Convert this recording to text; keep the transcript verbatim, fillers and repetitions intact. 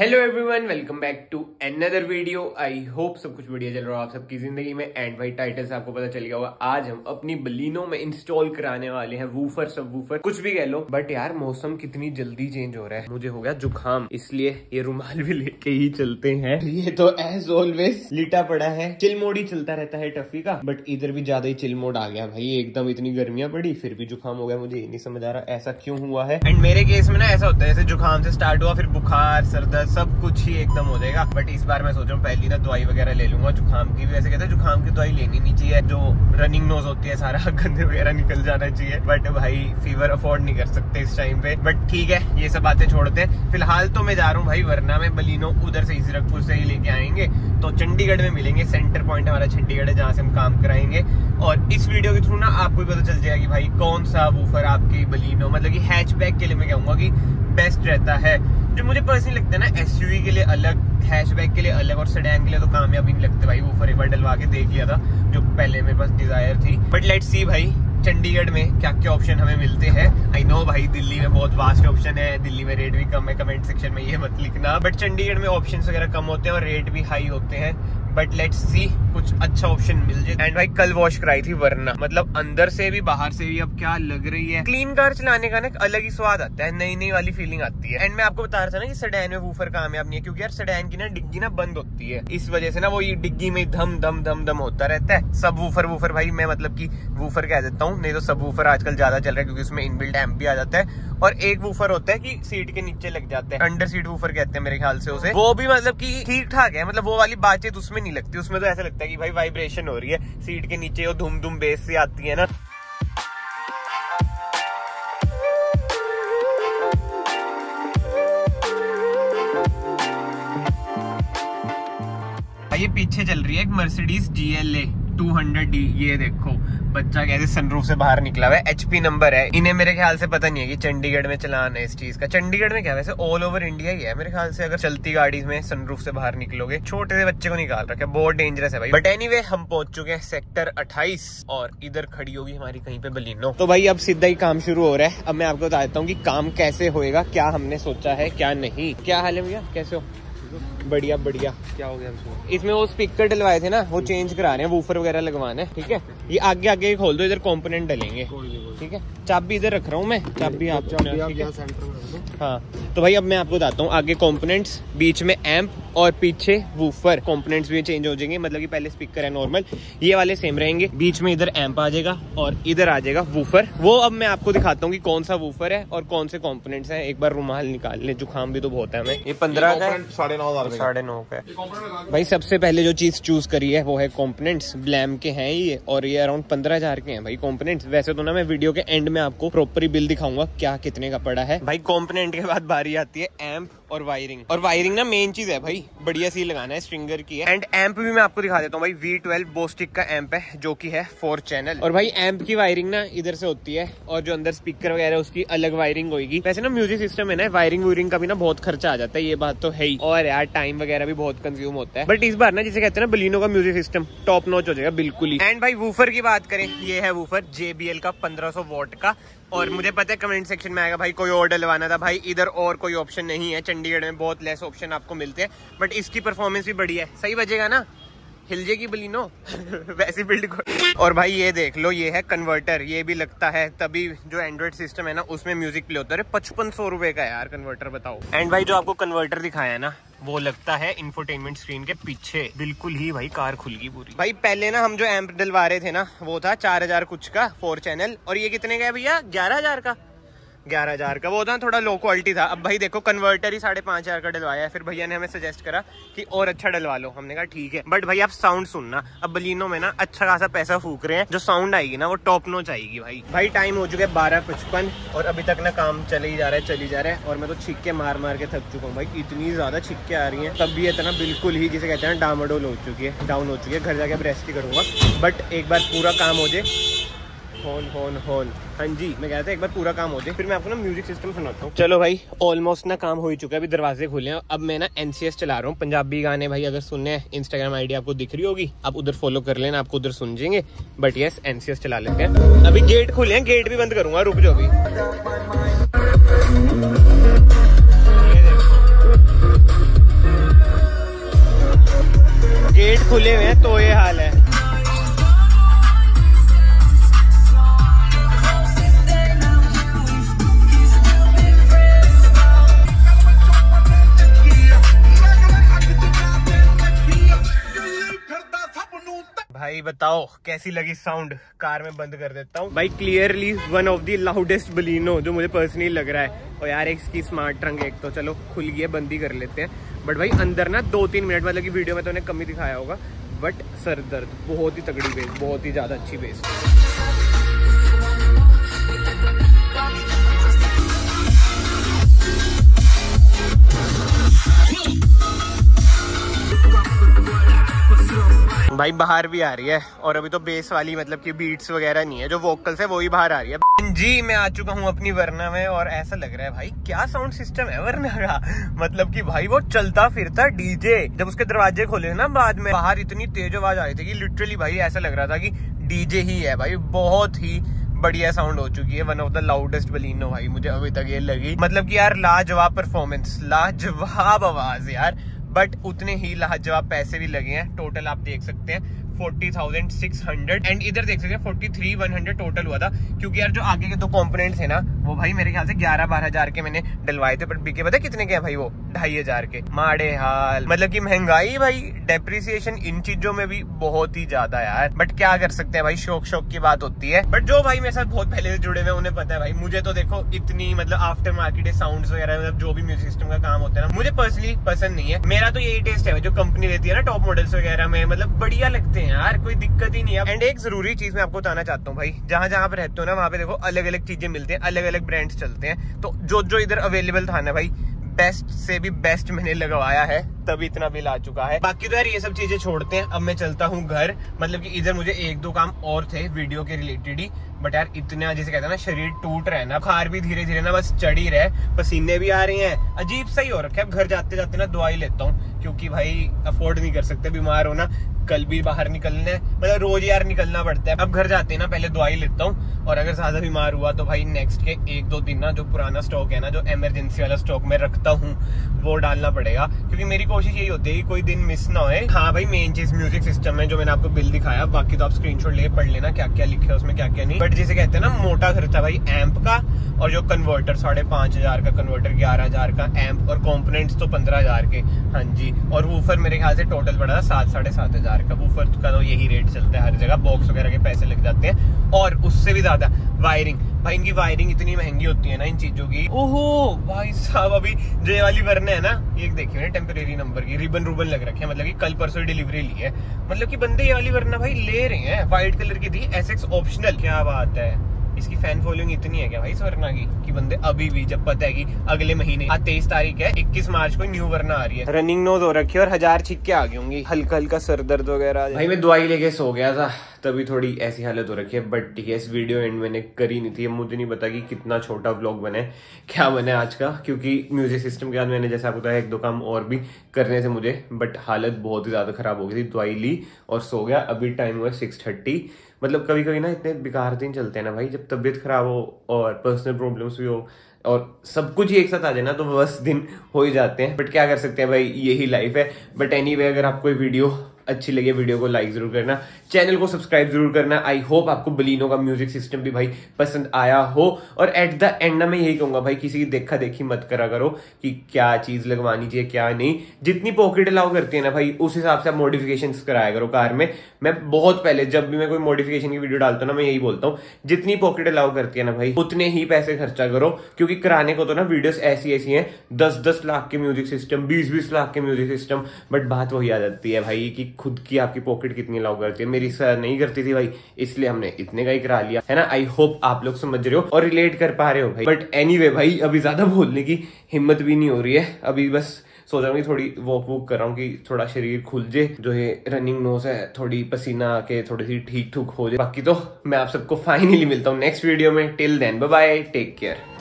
Hello everyone, welcome back to another video. I hope सब कुछ बढ़िया चल रहा है आप सबकी जिंदगी में। एंड भाई टाइटल से आपको पता चल गया होगा, आज हम अपनी बलिनो में इंस्टॉल कराने वाले हैं वूफर, सब वूफर कुछ भी कह लो। बट यार मौसम कितनी जल्दी चेंज हो रहा है, मुझे हो गया जुकाम, इसलिए ये रुमाल भी लेके ही चलते हैं। ये तो एज ऑलवेज लिटा पड़ा है, चिल मोड ही चलता रहता है टफी का, बट इधर भी ज्यादा ही चिल मोड आ गया भाई। एकदम इतनी गर्मियां पड़ी फिर भी जुकाम हो गया, मुझे ये नहीं समझ आ रहा ऐसा क्यों हुआ है। एंड मेरे केस में ना ऐसा होता है, जैसे जुकाम से स्टार्ट हुआ फिर बुखार, सर दर्द, सब कुछ ही एकदम हो जाएगा। बट इस बार मैं सोच रहा हूँ पहली ना दवाई वगैरह ले लूंगा जुकाम की। वैसे कहते हैं जुकाम की दवाई लेनी नहीं चाहिए, जो रनिंग नोज होती है सारा गंदे वगैरह निकल जाना चाहिए। बट भाई फीवर अफोर्ड नहीं कर सकते इस टाइम पे। बट ठीक है, ये सब बातें छोड़ते हैं। फिलहाल तो मैं जा रहा हूँ भाई, वरना मैं बलिनो उधर से इजरकपुर से ही लेके आएंगे तो चंडीगढ़ में मिलेंगे। सेंटर पॉइंट हमारा चंडीगढ़ है जहाँ से हम काम कराएंगे। और इस वीडियो के थ्रू ना आपको भी पता चल जाएगा कि भाई कौन सा वूफर आपकी बलिनो मतलब कि हैचबैक के लिए मैं कहूँगा कि बेस्ट रहता है। जो मुझे पर्सनली लगता है ना, एसयूवी के लिए अलग, हैचबैक के लिए अलग और सेडान के लिए तो कामयाब ही नहीं लगते भाई। वूफर एक बार डलवा के देख लिया था, जो पहले मेरे पास डिजायर थी। बट लेट्स सी भाई चंडीगढ़ में क्या क्या ऑप्शन हमें मिलते हैं। आई नो भाई दिल्ली में बहुत वास्ट ऑप्शन है, दिल्ली में रेट भी कम है, कमेंट सेक्शन में ये मत लिखना। बट चंडीगढ़ में ऑप्शन वगैरह कम होते हैं और रेट भी हाई होते हैं। बट लेट्स सी कुछ अच्छा ऑप्शन मिल जाए। एंड भाई कल वॉश कराई थी, वरना मतलब अंदर से भी बाहर से भी अब क्या लग रही है। क्लीन कार चलाने का ना अलग ही स्वाद आता है, नई नई वाली फीलिंग आती है। एंड मैं आपको बता रहा था ना कि सेडान में वूफर कामयाब नहीं है, क्योंकि यार सेडान की ना डिग्गी ना बंद होती है, इस वजह से ना वो ये डिग्गी में धम धम धम धम होता रहता है। सब वूफर वूफर भाई मैं मतलब की वूफर कह देता हूँ, नहीं तो सब वूफर आजकल ज्यादा चल रहा है क्योंकि उसमें इनबिल्ट एम्प भी आ जाता है। और एक वूफर होता है कि सीट के नीचे लग जाता है, अंडर सीट वूफर कहते हैं मेरे ख्याल से उसे। वो भी मतलब कि ठीक ठाक है, मतलब वो वाली बातचीत उसमें नहीं लगती। उसमें तो ऐसा लगता है कि भाई वाइब्रेशन हो रही है सीट के नीचे, वो धूम धूम बेस से आती है ना। ये पीछे चल रही है एक Mercedes GLA two hundred D. ये देखो बच्चा कैसे सनरूफ से बाहर निकला हुआ है, एचपी नंबर है। इन्हें मेरे ख्याल से पता नहीं है कि चंडीगढ़ में चलान है इस चीज का। चंडीगढ़ में क्या वैसे ऑल ओवर इंडिया ही है मेरे ख्याल से, अगर चलती गाड़ी में सनरूफ से बाहर निकलोगे। छोटे से बच्चे को निकाल रखा है, बहुत डेंजरस है भाई। बट एनीवे हम पहुंच चुके हैं सेक्टर अट्ठाईस और इधर खड़ी होगी हमारी कहीं पे बलिनो। तो भाई अब सीधा ही काम शुरू हो रहा है। अब मैं आपको बता देता हूँ की काम कैसे होगा, क्या हमने सोचा है क्या नहीं। क्या हाल है भैया, कैसे हो? बढ़िया बढ़िया। क्या हो गया इसमें? इसमें वो स्पीकर डलवाए थे ना, वो चेंज करा रहे हैं, वूफर वगैरह लगवाना है। ठीक है, ये आगे आगे खोल दो, इधर कंपोनेंट डलेंगे। ठीक है, चाबी इधर रख रहा हूँ मैं, चाबी आप सेंटर। हाँ तो भाई अब मैं आपको बताता हूँ, आगे कंपोनेंट्स, बीच में एम्प और पीछे वूफर। कंपोनेंट्स भी चेंज हो जाएंगे, मतलब कि पहले स्पीकर है नॉर्मल, ये वाले सेम रहेंगे, बीच में इधर एम्प आ जाएगा और इधर आ जाएगा वूफर। वो अब मैं आपको दिखाता हूँ कि कौन सा वूफर है और कौन से कंपोनेंट्स हैं। एक बार रुमाल निकाल ले, जुकाम भी तो बहुत है हमें। ये पंद्रह का साढ़े नौ हजार साढ़े नौ का है भाई। सबसे पहले जो चीज चूज करी है वो है कंपोनेंट्स, ब्लैम के हैं ये, और ये अराउंड पंद्रह हजार के हैं भाई कंपोनेंट्स। वैसे तो ना मैं वीडियो के एंड में आपको प्रॉपरली बिल दिखाऊंगा क्या कितने का पड़ा है। भाई कंपोनेंट के बाद बारी आती है एम्प और वायरिंग। और वायरिंग ना मेन चीज है भाई, बढ़िया सी लगाना है, स्ट्रिंगर की है। एंड एम्प भी मैं आपको दिखा देता हूँ भाई, वी ट्वेल्व बोस्टिक का एम्प है जो की है फोर चैनल। और भाई एम्प की वायरिंग ना इधर से होती है, और जो अंदर स्पीकर वगैरह उसकी अलग वायरिंग होगी। वैसे ना म्यूजिक सिस्टम है ना, वायरिंग वायरिंग का भी ना बहुत खर्चा आ जाता है, ये बात तो है ही। और यार टाइम वगैरह भी बहुत कंज्यूम होता है। बट इस बार ना जिसे कहते हैं ना बलिनो का म्यूजिक सिस्टम टॉप नॉच हो जाएगा बिल्कुल ही। एंड भाई वूफर की बात करें, ये है वूफर जेबीएल का पंद्रह सौ वॉट का। और मुझे पता है कमेंट सेक्शन में आएगा भाई कोई और डलवाना था भाई, इधर और कोई ऑप्शन नहीं है, चंडीगढ़ में बहुत लेस ऑप्शन आपको मिलते हैं। बट इसकी परफॉर्मेंस भी बढ़िया है, सही बजेगा ना, हिलजेगी बलिनो वैसी बिल्ड को। और भाई ये देख लो, ये है कन्वर्टर, ये भी लगता है तभी जो एंड्रॉइड सिस्टम है ना उसमें म्यूजिक प्ले होता है। पचपन सौ रुपए का यार कन्वर्टर, बताओ। एंड भाई जो आपको कन्वर्टर दिखाया है ना, वो लगता है इंफोटेनमेंट स्क्रीन के पीछे, बिल्कुल ही भाई कार खुल गई पूरी। भाई पहले ना हम जो एम्प डलवा रहे थे ना वो था चार हजार कुछ का फोर चैनल, और ये कितने का है भैया? ग्यारह हजार का। ग्यारह हजार का वो था, थोड़ा लो क्वालिटी था। अब भाई देखो कन्वर्टर ही साढ़े पाँच हजार का डलवाया है। फिर भैया ने हमें सजेस्ट करा कि और अच्छा डलवा लो, हमने कहा ठीक है। बट भाई आप साउंड सुनना, अब बलिनो में ना अच्छा खासा पैसा फूक रहे हैं, जो साउंड आएगी ना वो टॉप नोच आएगी भाई। भाई टाइम हो चुका है बारह पचपन, और अभी तक ना काम चले ही जा रहा है चली जा रहा है। और मैं तो छिक्के मार मार के थक चुका हूँ भाई, इतनी ज्यादा छिक्के आ रही है, तबीयत ना बिल्कुल ही जिसे कहते हैं डामाडोल हो चुकी है, डाउन हो चुकी है। घर जाके रेस्ट ही करूंगा, बट एक बार पूरा काम हो जाए। होन होन होन हाँ जी, मैं कहता एक बार पूरा काम हो जाए फिर मैं आपको ना म्यूजिक सिस्टम सुनाता हूँ। चलो भाई ऑलमोस्ट ना काम हो ही चुका है, अभी दरवाजे खुले हैं। अब मैं ना एनसीएस चला रहा हूँ, पंजाबी गाने भाई अगर सुनने हैं, इंस्टाग्राम आईडी आपको दिख रही होगी, आप उधर फॉलो कर लेना, आपको उधर सुन जाएंगे। बट यस एनसीएस चला लेते हैं, अभी गेट खुले हैं, गेट भी बंद करूंगा, रुक जाओ अभी। खुले हुए हैं तो ये हाल है। भाई बताओ कैसी लगी साउंड। कार में बंद कर देता हूँ भाई। Clearly one of the loudest Baleno जो मुझे पर्सनली लग रहा है। और यार इसकी स्मार्ट ट्रंक एक तो चलो खुल गई है, बंद ही कर लेते हैं। बट भाई अंदर ना दो तीन मिनट मतलब कि वीडियो में तो उन्हें कम ही दिखाया होगा, बट सर दर्द बहुत ही तगड़ी बेस, बहुत ही ज़्यादा अच्छी बेस। भाई बाहर भी आ रही है और अभी तो बेस वाली मतलब कि बीट्स वगैरह नहीं है, जो वोकल्स है वो ही बाहर आ रही है। जी मैं आ चुका हूँ अपनी वरना में और ऐसा लग रहा है भाई क्या साउंड सिस्टम है वरना का। मतलब कि भाई वो चलता फिरता डीजे, जब उसके दरवाजे खोले ना बाद में बाहर इतनी तेज आवाज आ रही थी कि लिटरली भाई ऐसा लग रहा था कि डीजे ही है भाई। बहुत ही बढ़िया साउंड हो चुकी है, one of the loudest Baleno भाई मुझे अभी तक ये लगी। मतलब कि यार लाजवाब परफॉर्मेंस, लाजवाब आवाज यार, बट उतने ही लाजवाब पैसे भी लगे हैं। टोटल आप देख सकते हैं forty thousand six hundred, and इधर देख सकते हैं forty three one hundred total हुआ था। क्योंकि यार जो आगे के दो कंपोनेंट्स है ना वो भाई मेरे ख्याल से ग्यारह बारह हज़ार के मैंने डलवाए थे, पर बिके पता कितने के है भाई वो ढाई हजार के। माड़े हाल मतलब कि महंगाई भाई, डेप्रिसिएशन इन चीजों में भी बहुत ही ज्यादा यार। बट क्या कर सकते हैं भाई, शौक शौक की बात होती है। बट जो भाई मेरे साथ बहुत पहले से जुड़े हुए उन्हें पता है भाई मुझे तो देखो इतनी मतलब आफ्टर मार्केट साउंड वगैरह मतलब जो भी म्यूजिक सिस्टम का काम होता है ना मुझे पर्सनली पसंद नहीं है। मेरा तो यही टेस्ट है जो कंपनी देती है ना टॉप मॉडल्स वगैरह में, मतलब बढ़िया लगते हैं यार, कोई दिक्कत ही नहीं है। एंड एक जरूरी चीज मैं आपको बताना चाहता हूँ भाई, जहाँ जहाँ पे रहते हो ना वहाँ पे देखो अलग अलग चीजें मिलती हैं, अलग अलग ब्रांड्स चलते हैं। तो जो जो इधर अवेलेबल था ना भाई बेस्ट से भी बेस्ट मैंने लगवाया है, तभी इतना बिल आ चुका है। बाकी तो यार ये सब चीजें छोड़ते हैं, अब मैं चलता हूँ घर। मतलब कि इधर मुझे एक दो काम और थे वीडियो के रिलेटेड ही, बट यार इतना जैसे कहते हैं ना शरीर टूट रहा है ना, बुखार भी धीरे धीरे ना बस चढ़ ही रहा है, पसीने भी आ रहे हैं, अजीब सा ही हो रखा है। घर जाते जाते ना दवाई लेता हूँ क्योंकि भाई अफोर्ड नहीं कर सकते बीमार होना। कल भी बाहर निकलना है, मतलब रोज यार निकलना पड़ता है। अब घर जाते हैं ना पहले दवाई लेता हूँ, और अगर ज्यादा बीमार हुआ तो भाई नेक्स्ट के एक दो दिन ना जो पुराना स्टॉक है ना जो इमरजेंसी वाला स्टॉक में रखता हूँ वो डालना पड़ेगा। क्योंकि मेरी कोशिश यही होती है कि कोई दिन मिस ना होए। हाँ भाई मेन चीज म्यूजिक सिस्टम है जो मैंने आपको बिल दिखाया, बाकी तो आप स्क्रीनशॉट ले पढ़ लेना क्या क्या लिखा है उसमें क्या क्या नहीं। बट जिसे कहते हैं ना मोटा खर्चा भाई एम्प का, और जो कन्वर्टर साढ़े पांच हजार का कन्वर्टर, ग्यारह हजार का एम्प, और कॉम्पोनेंट्स तो पंद्रह हजार के। हाँ जी, और वूफर मेरे ख्याल से टोटल पड़ा था सात साढ़े सात हजार का। वूफर का तो यही रेट चलता है हर जगह, बॉक्स वगैरह के पैसे लग जाते हैं, और उससे भी ज्यादा वायरिंग। भाई इनकी वायरिंग इतनी महंगी होती है ना इन चीजों की। ओहो भाई साहब, अभी जो ये वाली वरना है ना एक देखिए मैंने टेम्परेरी नंबर की रिबन रूबन लग रखे हैं, मतलब कि कल परसों डिलीवरी ली है। मतलब कि बंदे ये वाली वरना भाई ले रहे हैं, व्हाइट कलर की थी एस एक्स ऑप्शनल। क्या बात है, इसकी फैन फॉलोइंग इतनी है क्या भाई इस वरना की कि बंदे अभी भी, जब पता है कि अगले महीने आज तेईस तारीख है, इक्कीस मार्च को न्यू वरना आ रही है। रनिंग नोज हो रखी है और हजार छिक्के आ गई होंगी, हल्का हल्का सर दर्द वगैरह। भाई मैं दवाई लेके सो गया था तभी थोड़ी ऐसी हालत हो रखी है, बट ठीक है इस वीडियो एंड मैंने करी नहीं थी। मुझे नहीं पता कि कितना छोटा व्लॉग बने क्या बने आज का, क्योंकि म्यूजिक सिस्टम के बाद मैंने जैसा आपको बताया एक दो काम और भी करने थे मुझे, बट हालत बहुत ही ज़्यादा खराब हो गई थी। दवाई ली और सो गया। अभी टाइम हुआ सिक्स थर्टी। मतलब कभी कभी ना इतने बेकार दिन चलते हैं ना भाई, जब तबीयत खराब हो और पर्सनल प्रॉब्लम्स भी हो और सब कुछ ही एक साथ आ जाए ना तो बस दिन हो ही जाते हैं। बट क्या कर सकते हैं भाई, यही लाइफ है। बट एनीवे अगर आपको वीडियो अच्छी लगे वीडियो को लाइक जरूर करना, चैनल को सब्सक्राइब जरूर करना। आई होप आपको बलिनो का म्यूजिक सिस्टम भी भाई पसंद आया हो। और एट द एंड ना मैं यही कहूंगा भाई, किसी की देखा देखी मत करा करो कि क्या चीज लगवानी चाहिए क्या नहीं। जितनी पॉकेट अलाउ करती है ना भाई उस हिसाब से आप मॉडिफिकेशंस कराया करो कार में। मैं बहुत पहले जब भी मैं कोई मॉडिफिकेशन की वीडियो डालता हूँ ना मैं यही बोलता हूँ, जितनी पॉकेट अलाउ करती है ना भाई उतने ही पैसे खर्चा करो। क्योंकि कराने को तो ना वीडियोस ऐसी ऐसी हैं, दस दस लाख के म्यूजिक सिस्टम, बीस बीस लाख के म्यूजिक सिस्टम, बट बात वही आ जाती है भाई कि खुद की आपकी पॉकेट कितनी अलाउ करती है। मेरी सर नहीं करती थी भाई, इसलिए हमने इतने का ही करा लिया है ना। आई होप आप लोग समझ रहे हो और रिलेट कर पा रहे हो भाई। बट एनीवे भाई अभी ज्यादा बोलने की हिम्मत भी नहीं हो रही है, अभी बस सोच रहा हूँ कि थोड़ी वॉक वॉक कर रहा हूँ कि थोड़ा शरीर खुल जाए, जो है रनिंग नोज है थोड़ी पसीना आके थोड़ी सी ठीक ठुक हो जाए। बाकी तो मैं आप सबको फाइनली मिलता हूँ नेक्स्ट वीडियो में। Till then bye bye, take care.